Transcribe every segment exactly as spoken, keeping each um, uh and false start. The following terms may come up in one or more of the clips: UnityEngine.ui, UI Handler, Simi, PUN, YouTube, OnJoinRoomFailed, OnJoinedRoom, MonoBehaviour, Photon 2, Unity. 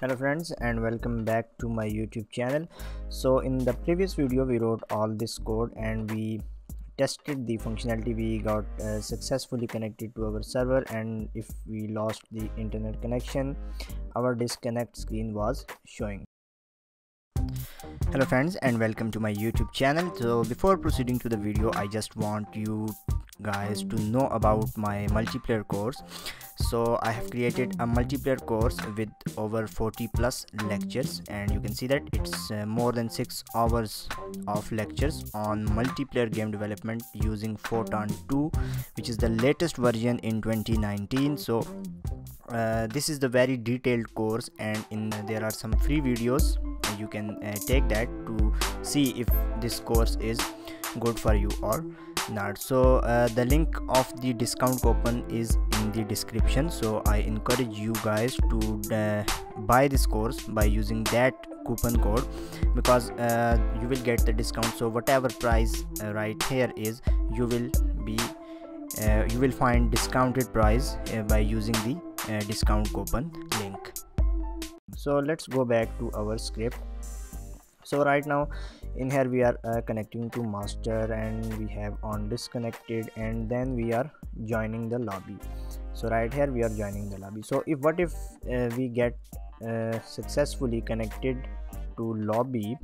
Hello friends, and welcome back to my YouTube channel. So in the previous video we wrote all this code and we tested the functionality. We got uh, successfully connected to our server, and if we lost the internet connection, our disconnect screen was showing. Hello friends, and welcome to my YouTube channel. So before proceeding to the video, I just want you guys to know about my multiplayer course. So I have created a multiplayer course with over forty plus lectures, and you can see that it's uh, more than six hours of lectures on multiplayer game development using Photon two, which is the latest version in twenty nineteen. So uh, this is the very detailed course, and in uh, there are some free videos. You can uh, take that to see if this course is good for you or not. So uh, the link of the discount coupon is in the description, so I encourage you guys to uh, buy this course by using that coupon code, because uh, you will get the discount. So whatever price uh, right here is, you will be uh, you will find discounted price uh, by using the uh, discount coupon link. So let's go back to our script. So right now in here we are uh, connecting to master, and we have on disconnected, and then we are joining the lobby. So right here we are joining the lobby. So if what if uh, we get uh, successfully connected to lobby,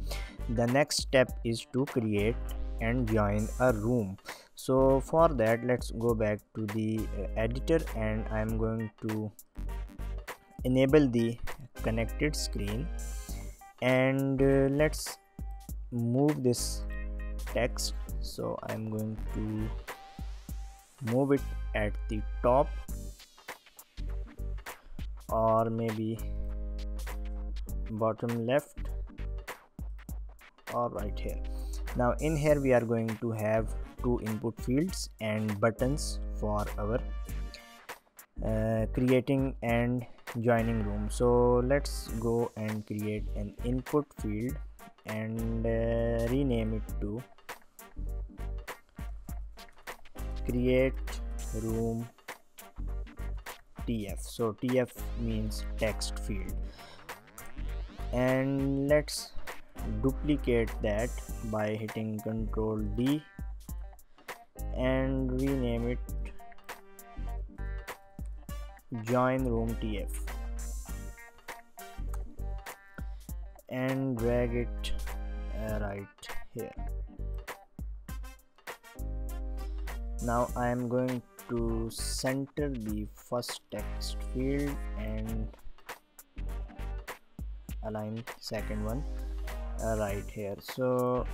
the next step is to create and join a room. So for that, let's go back to the uh, editor, and I am going to enable the connected screen, and uh, let's move this text. So I'm going to move it at the top, or maybe bottom left, or right here. Now in here we are going to have two input fields and buttons for our uh, creating and joining room. So let's go and create an input field and uh, rename it to create room T F. So T F means text field, and let's duplicate that by hitting control D and rename it join room T F, and drag it uh, right here. Now I am going to center the first text field and align second one uh, right here. So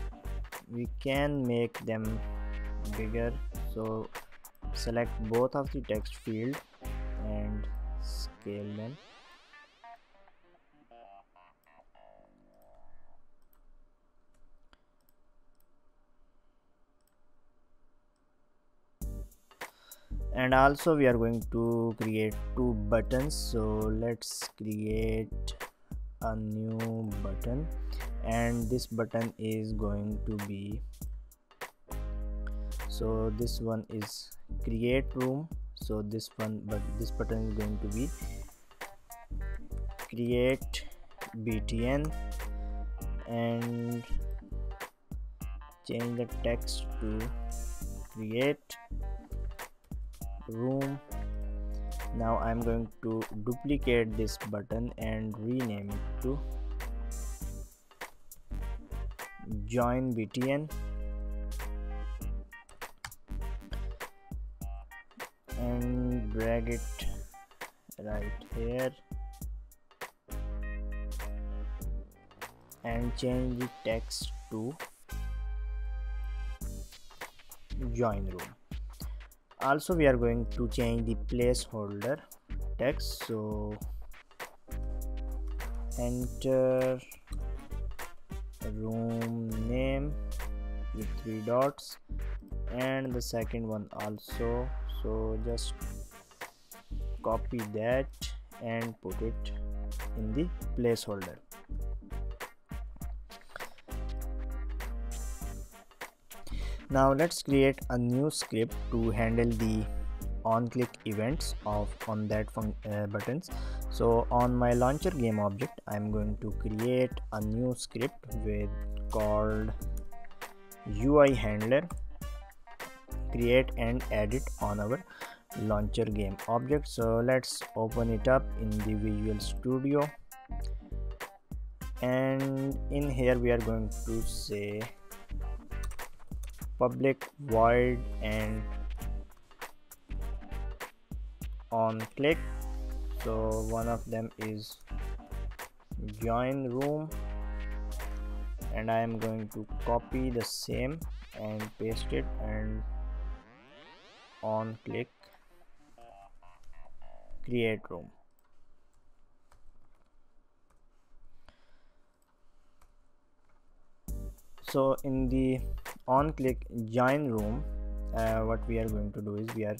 we can make them bigger, so select both of the text field and scale them. And also we are going to create two buttons, so let's create a new button, and this button is going to be, so this one is create room. So this one, but this button is going to be create B T N, and change the text to create room. Now I'm going to duplicate this button and rename it to join B T N. And drag it right here and change the text to join room. Also we are going to change the placeholder text, so enter room name with three dots and the second one also. So just copy that and put it in the placeholder. Now let's create a new script to handle the on click events of on that fun uh, buttons. So on my launcher game object, I'm going to create a new script with called U I Handler, create and edit on our launcher game object. So let's open it up in the Visual Studio, and in here we are going to say public void and on click. So one of them is join room, and I am going to copy the same and paste it and on click create room. So in the on click join room, uh, what we are going to do is we are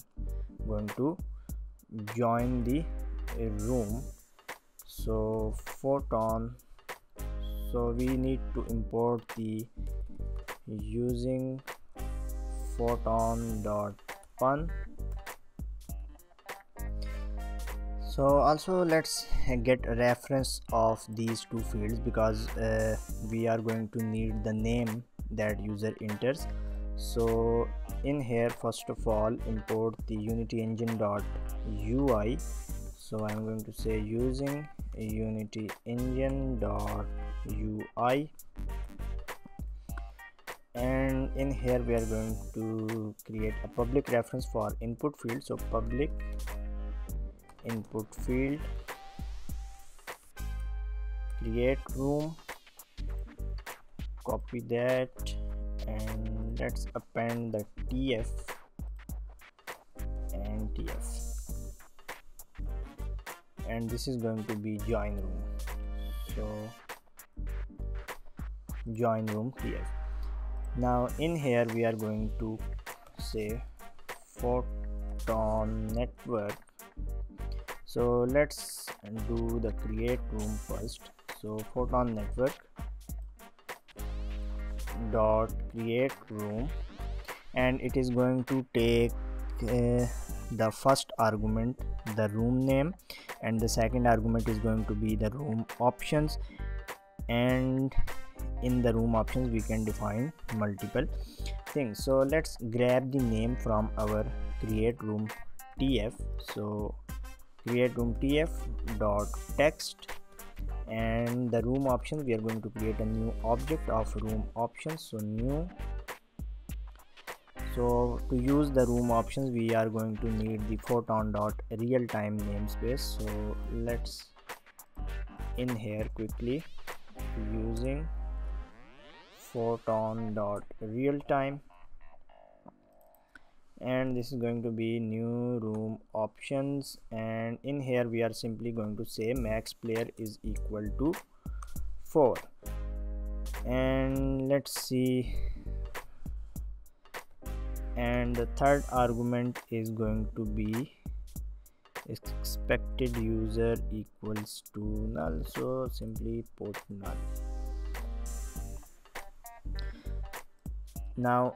going to join the uh, room. So Photon, so we need to import the using photon dot pun. So also let's get a reference of these two fields, because uh, we are going to need the name that user enters. So in here, first of all, import the Unity Engine dot U I. So I'm going to say using Unity Engine dot U I, and in here we are going to create a public reference for input field. So public input field create room, copy that, and let's append the T F and T F, and this is going to be join room. So join room T F. Now in here we are going to say Photon network. So let's do the create room first. So Photon network dot create room, and it is going to take uh, the first argument, the room name, and the second argument is going to be the room options, and in the room options we can define multiple things. So let's grab the name from our create room T F. So create room T F dot text, and the room options we are going to create a new object of room options. So new. So to use the room options we are going to need the Photon dot realtime namespace. So let's in here quickly using Photon dot realtime, and this is going to be new room options, and in here we are simply going to say max player is equal to four, and let's see, and the third argument is going to be expected user equals to null. So simply put null. Now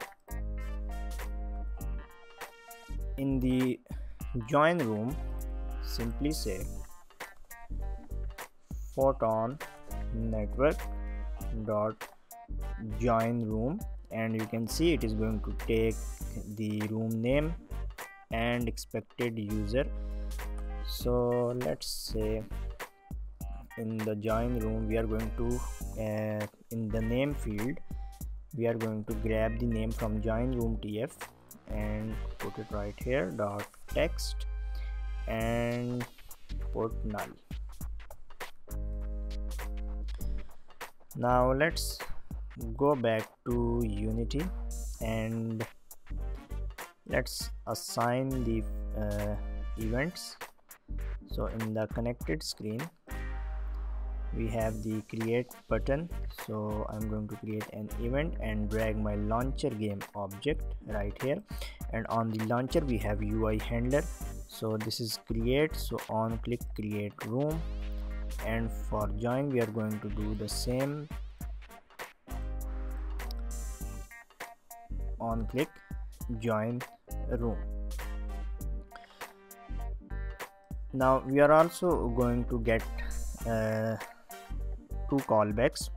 in the join room, simply say Photon network dot join room, and you can see it is going to take the room name and expected user. So let's say in the join room we are going to uh, in the name field we are going to grab the name from join room T F and put it right here dot text and put null. Now let's go back to Unity and let's assign the uh, events. So in the connected screen we have the create button. So I'm going to create an event and drag my launcher game object right here, and on the launcher we have U I handler. So this is create, so on click create room, and for join we are going to do the same on click join room. Now we are also going to get uh, two callbacks,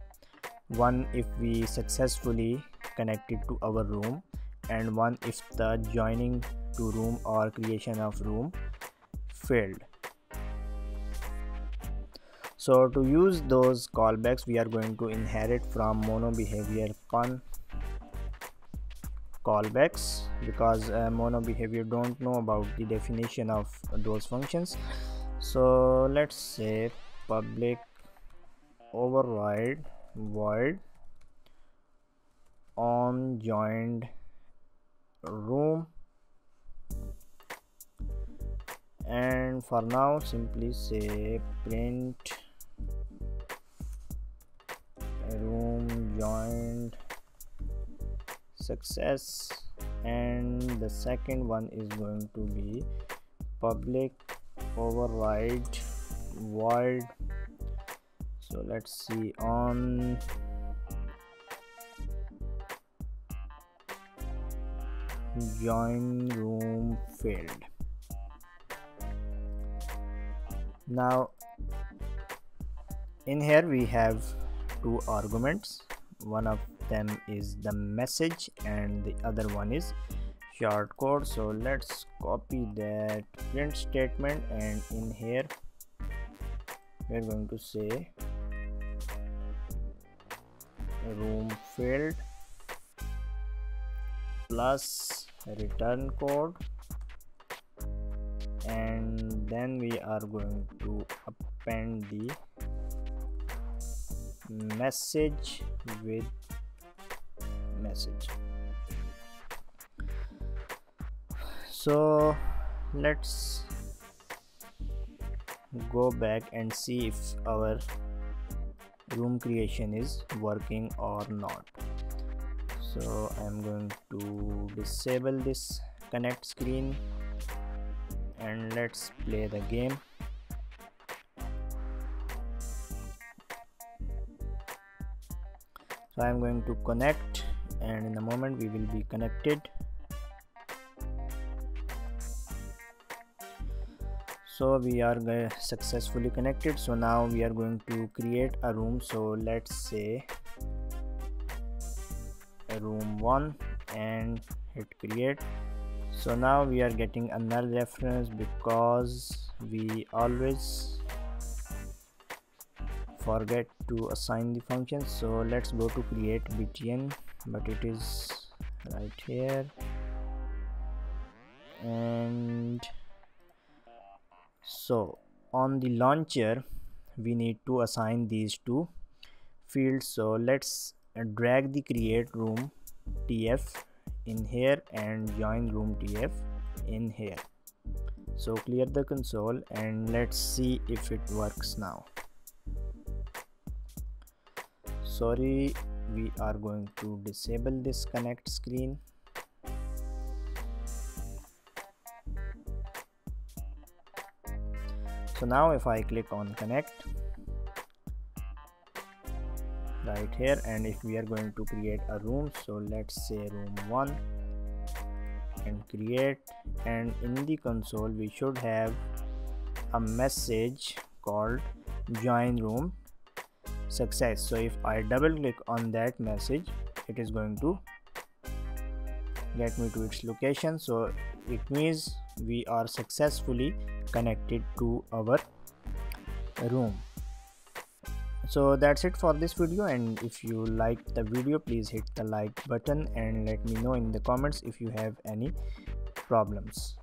one if we successfully connected to our room and one if the joining to room or creation of room failed. So to use those callbacks, we are going to inherit from MonoBehaviour pun callbacks, because uh, MonoBehaviour don't know about the definition of those functions. So let's say public override void OnJoinedRoom, and for now simply say print room joined success, and the second one is going to be public override void, so let's see, on join room failed. Now in here we have two arguments, one of them is the message and the other one is shortcode. So let's copy that print statement, and in here we're going to say room failed plus return code, and then we are going to append the message with message. So let's go back and see if our room creation is working or not. So I'm going to disable this connect screen and let's play the game. So I'm going to connect, and in a moment we will be connected. So we are successfully connected. So now we are going to create a room. So let's say room one and hit create. So now we are getting a null reference because we always forget to assign the function. So let's go to create btn, but it is right here, and so on the launcher we need to assign these two fields. So let's drag the create room tf in here and join room tf in here. So clear the console and let's see if it works now. Sorry, we are going to disable this connect screen. So now if I click on connect right here, and if we are going to create a room, so let's say room one and create, and in the console we should have a message called join room success. So if I double click on that message, it is going to get me to its location. So it means we are successfully connected to our room. So that's it for this video, and if you liked the video, please hit the like button and let me know in the comments if you have any problems.